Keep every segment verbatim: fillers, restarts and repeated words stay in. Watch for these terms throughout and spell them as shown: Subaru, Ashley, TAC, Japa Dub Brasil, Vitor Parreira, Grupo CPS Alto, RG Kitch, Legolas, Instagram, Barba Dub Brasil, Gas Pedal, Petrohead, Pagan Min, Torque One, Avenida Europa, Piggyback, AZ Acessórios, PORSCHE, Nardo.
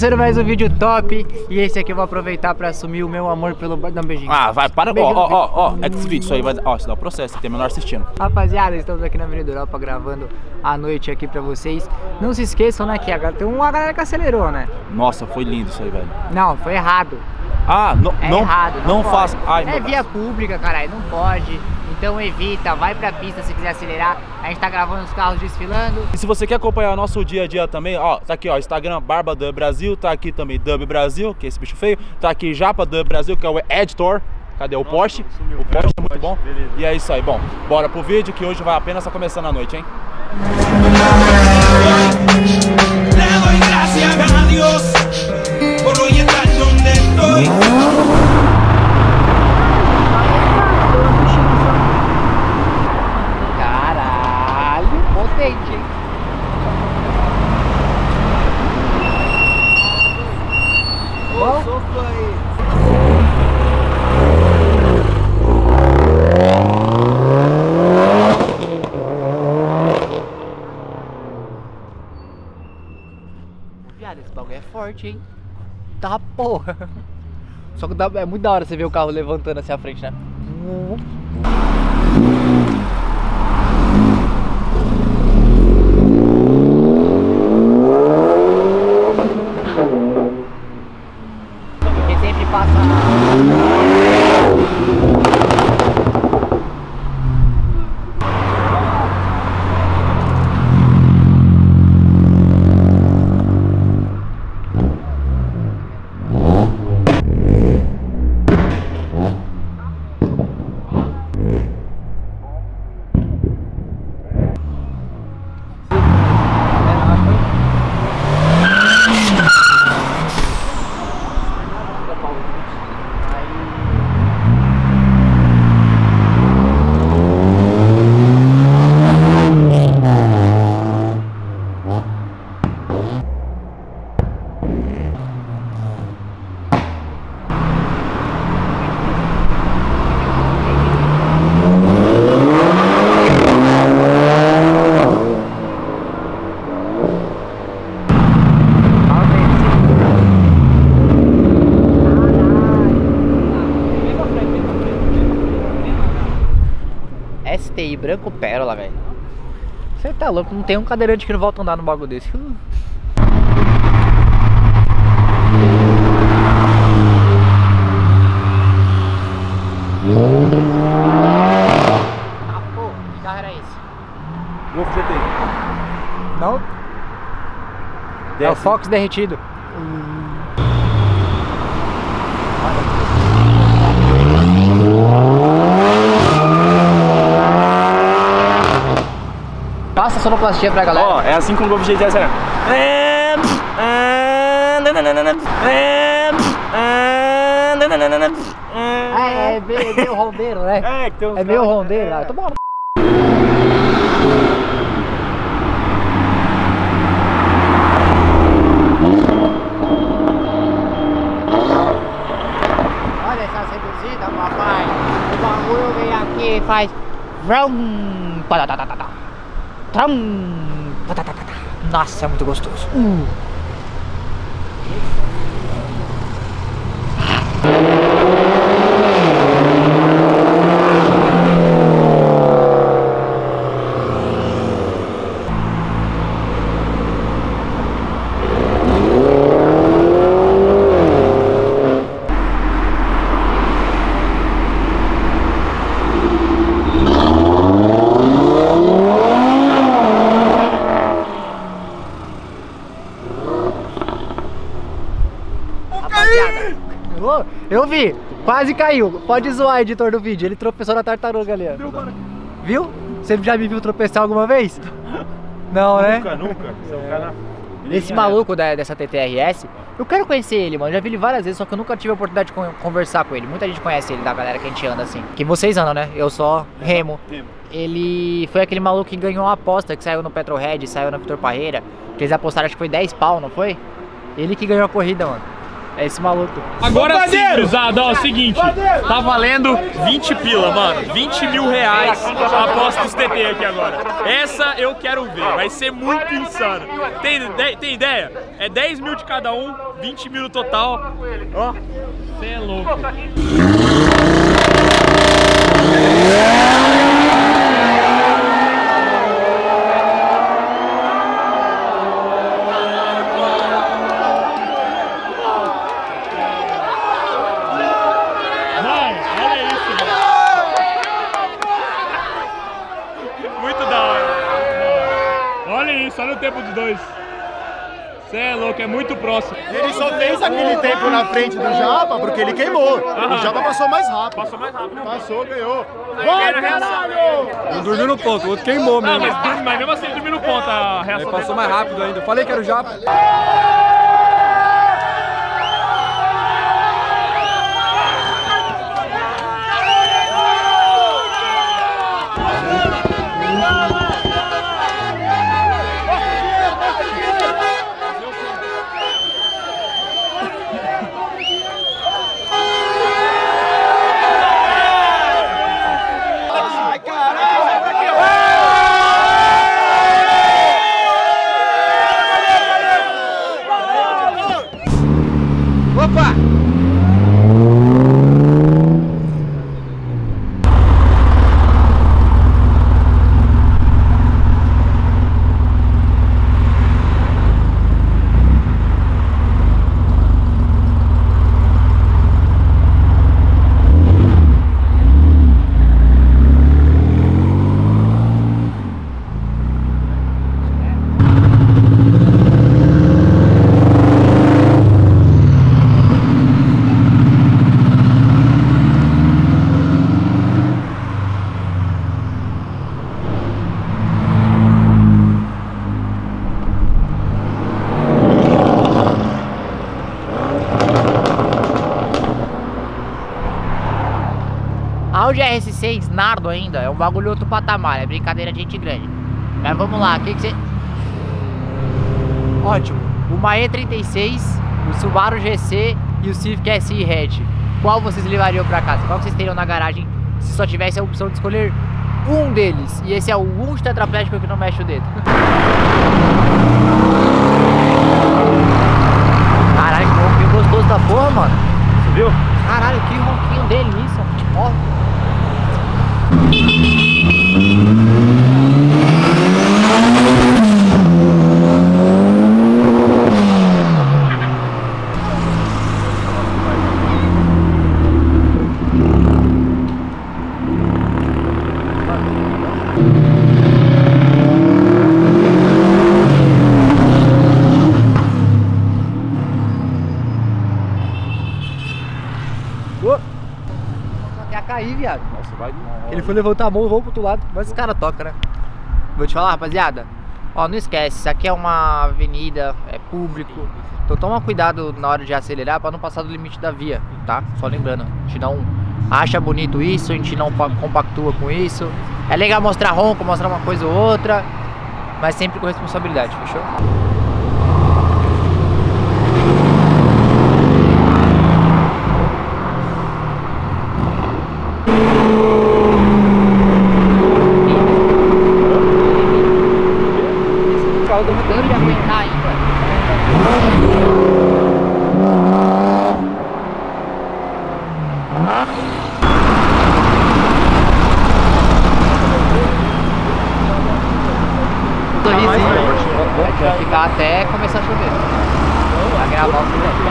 começando mais um vídeo top. E esse aqui eu vou aproveitar pra assumir o meu amor pelo... Dá um beijinho. Ah, vai, para. Ó, ó, ó, é desse vídeo, isso aí vai... Ó, isso dá o processo, tem menor assistindo. Rapaziada, estamos aqui na Avenida Europa gravando a noite aqui pra vocês. Não se esqueçam, né, que tem uma galera que acelerou, né? Nossa, foi lindo isso aí, velho. Não, foi errado. Ah, não, é não, errado, não, não faz. Ai, é via braço. Pública, caralho, não pode. Então evita, vai pra pista se quiser acelerar. A gente tá gravando os carros desfilando. E se você quer acompanhar o nosso dia a dia também, ó, tá aqui, ó, Instagram Barba Dub Brasil, tá aqui também Dub Brasil, que é esse bicho feio, tá aqui Japa Dub Brasil, que é o editor. Cadê o Porsche? O Porsche é muito bom. Beleza. E é isso aí. Bom, bora pro vídeo que hoje vai apenas só começando a noite, hein? Caralho, potente, hein? Bom, sopa aí. Viado, esse bagulho é forte, hein? Tá porra. Só que é muito da hora você ver o carro levantando assim à frente, né? Porque sempre passa. S T I branco pérola, velho. Você tá louco, não tem um cadeirante que não volta a andar num bagulho desse. Uh. Ah, pô, que carro era esse? Grupo G T I. Não? Desce. É o Fox derretido. Hum. Passa a sonoplastia pra galera. Ó, oh, é assim com o Grupo G T I. É... É, é meio rondeiro, né? É, que tem uns... É meio rondeiro, é. Tô bom. Olha essas reduzidas, papai. O bagulho vem aqui e faz... Vrum! Nossa, é muito gostoso. Uh. Eu vi, quase caiu. Pode zoar, editor do vídeo. Ele tropeçou na tartaruga ali, ó. Viu? Você já me viu tropeçar alguma vez? Não, né? Nunca, nunca. Esse maluco da, dessa T T R S, eu quero conhecer ele, mano. Já vi ele várias vezes, só que eu nunca tive a oportunidade de conversar com ele. Muita gente conhece ele, da galera que a gente anda assim. Que vocês andam, né? Eu só remo. Ele foi aquele maluco que ganhou uma aposta, que saiu no Petrohead, saiu no Vitor Parreira. Que eles apostaram, acho que foi dez pau, não foi? Ele que ganhou a corrida, mano. É esse maluco. Agora sim, cruzado, ó, é o seguinte, tá valendo vinte pila, mano. vinte mil reais a aposta dos T T aqui agora. Essa eu quero ver, vai ser muito insano. Tem, de, tem ideia? É dez mil de cada um, vinte mil no total. Ó, você é louco. Você é louco, é muito próximo. Ele só fez aquele tempo na frente do Japa porque ele queimou. Aham. O Japa passou mais rápido. Passou mais rápido. Passou, ganhou. Vai, caralho! Um dormiu no ponto, o outro queimou mesmo. Ah, mas, mas mesmo assim ele dormiu no ponto. A reação ele passou mais rápido ainda. Eu falei que era o Japa. Hoje é R S seis Nardo ainda, é um bagulho outro patamar, é brincadeira de gente grande. Mas vamos lá, o que que você... Ótimo, uma E trinta e seis, o Subaru G C e o Civic S I Red. Qual vocês levariam pra casa? Qual vocês teriam na garagem se só tivesse a opção de escolher um deles? E esse é o único tetraplégico que não mexe o dedo. Caralho, que ronquinho gostoso da porra, mano. Você viu? Caralho, que ronquinho delícia, ó. Ia cair, viado. Nossa, vai. Ele foi levantar a mão e vou pro outro lado. Mas esse cara toca, né? Vou te falar, rapaziada. Ó, não esquece, isso aqui é uma avenida, é público. Então toma cuidado na hora de acelerar pra não passar do limite da via, tá? Só lembrando, a gente não acha bonito isso, a gente não compactua com isso. É legal mostrar ronco, mostrar uma coisa ou outra, mas sempre com responsabilidade, fechou? Ficar até começar a chover. Pra gravar o vídeo.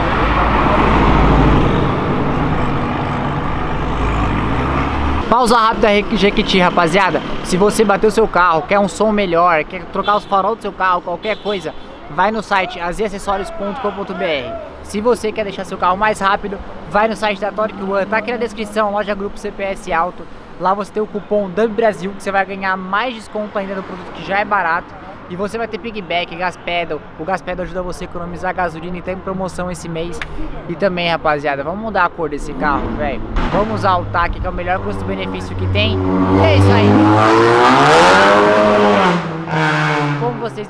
Pausa rápida R G Kitch, rapaziada. Se você bateu seu carro, quer um som melhor, quer trocar os farol do seu carro, qualquer coisa, vai no site a z acessórios ponto com ponto b r. Se você quer deixar seu carro mais rápido, vai no site da Torque One. Tá aqui na descrição, loja Grupo C P S Alto. Lá você tem o cupom Dub Brasil, que você vai ganhar mais desconto ainda no produto que já é barato. E você vai ter Piggyback, Gas Pedal. O Gas Pedal ajuda você a economizar gasolina e tem promoção esse mês. E também, rapaziada, vamos mudar a cor desse carro, velho. Vamos usar o T A C, que é o melhor custo-benefício que tem. E é isso aí. Como vocês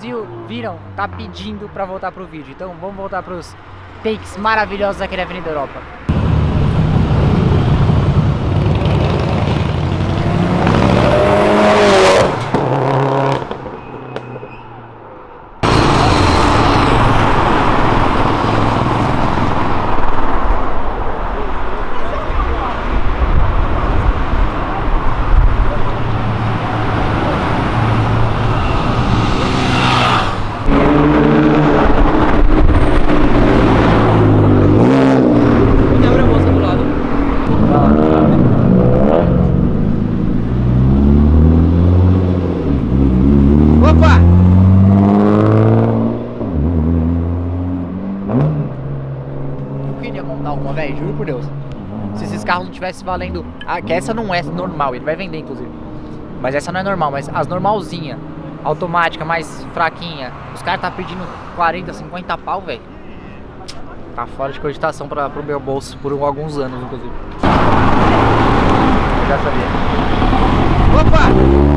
viram, tá pedindo pra voltar pro vídeo. Então vamos voltar pros takes maravilhosos aqui na Avenida Europa. Juro por Deus, se esses carros não tivessem valendo, ah, que essa não é normal, ele vai vender inclusive, mas essa não é normal, mas as normalzinha, automática, mais fraquinha, os caras tá pedindo quarenta, cinquenta pau, velho, tá fora de cogitação para pro meu bolso por alguns anos, inclusive. Eu já sabia. Opa!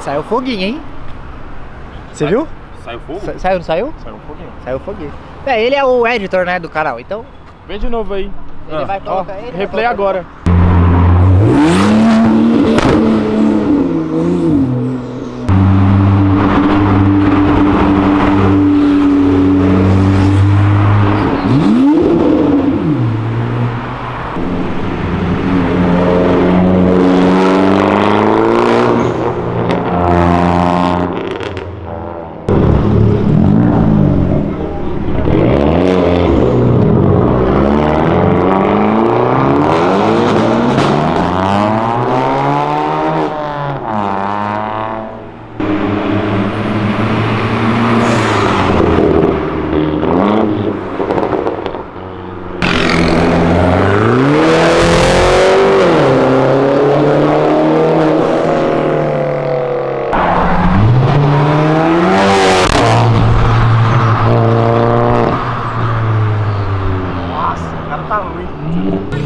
Saiu foguinho, hein? Você viu? Saiu fogo? Sa saiu, não saiu? Saiu foguinho. Saiu foguinho. É, ele é o editor, né, do canal, então... Vem de novo aí. Ele ah. vai colocar... Oh, ele replay vai colocar agora. Tá ruim.